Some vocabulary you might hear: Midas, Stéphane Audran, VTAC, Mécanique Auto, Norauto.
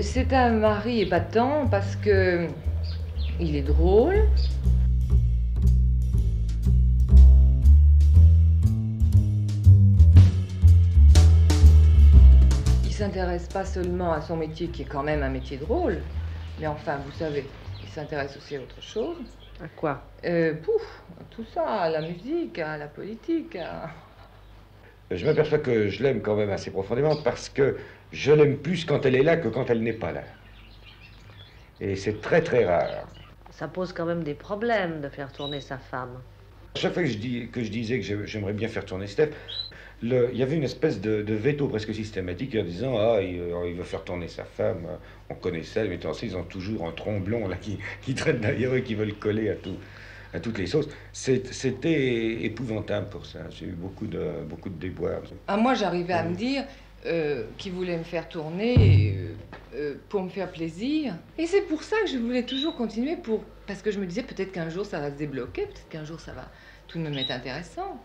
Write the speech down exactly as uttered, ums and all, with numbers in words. C'est un mari épatant parce que il est drôle. Il s'intéresse pas seulement à son métier qui est quand même un métier drôle, mais enfin vous savez, il s'intéresse aussi à autre chose. À quoi? euh, Pouf, tout ça, à la musique, à la politique, à... Je m'aperçois que je l'aime quand même assez profondément parce que je l'aime plus quand elle est là que quand elle n'est pas là. Et c'est très très rare. Ça pose quand même des problèmes de faire tourner sa femme. Chaque fois que je, dis, que je disais que j'aimerais bien faire tourner Steph, le, il y avait une espèce de, de veto presque systématique en disant « Ah, il, il veut faire tourner sa femme, on connaît ça, mais ils ont toujours un tromblon là, qui, qui traîne derrière eux, qui veulent coller à tout. » à toutes les sauces, c'était épouvantable pour ça. J'ai eu beaucoup de, beaucoup de déboires. Ah, moi, j'arrivais à me dire euh, qu'il voulait me faire tourner euh, pour me faire plaisir. Et c'est pour ça que je voulais toujours continuer, pour parce que je me disais peut-être qu'un jour, ça va se débloquer, peut-être qu'un jour, ça va tout de même être intéressant.